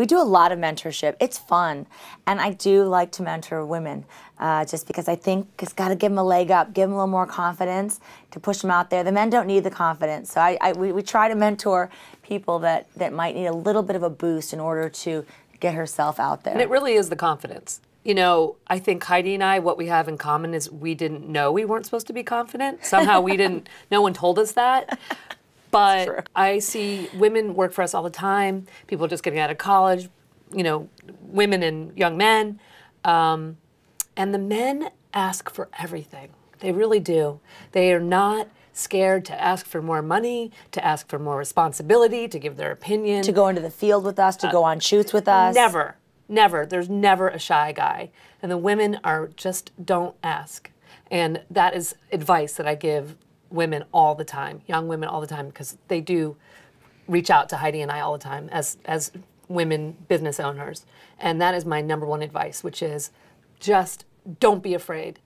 We do a lot of mentorship. It's fun. And I do like to mentor women just because I think it's got to give them a leg up, give them a little more confidence to push them out there. The men don't need the confidence. So we try to mentor people that might need a little bit of a boost in order to get herself out there. And it really is the confidence. You know, I think Heidi and I, what we have in common is we didn't know we weren't supposed to be confident. Somehow we didn't, no one told us that. But I see women work for us all the time, people just getting out of college, you know, women and young men. And the men ask for everything. They really do. They are not scared to ask for more money, to ask for more responsibility, to give their opinion. To go into the field with us, to go on shoots with us. Never, never. There's never a shy guy. And the women are just don't ask. And that is advice that I give women all the time, young women all the time, because they do reach out to Heidi and I all the time as women business owners. And that is my number one advice, which is just don't be afraid.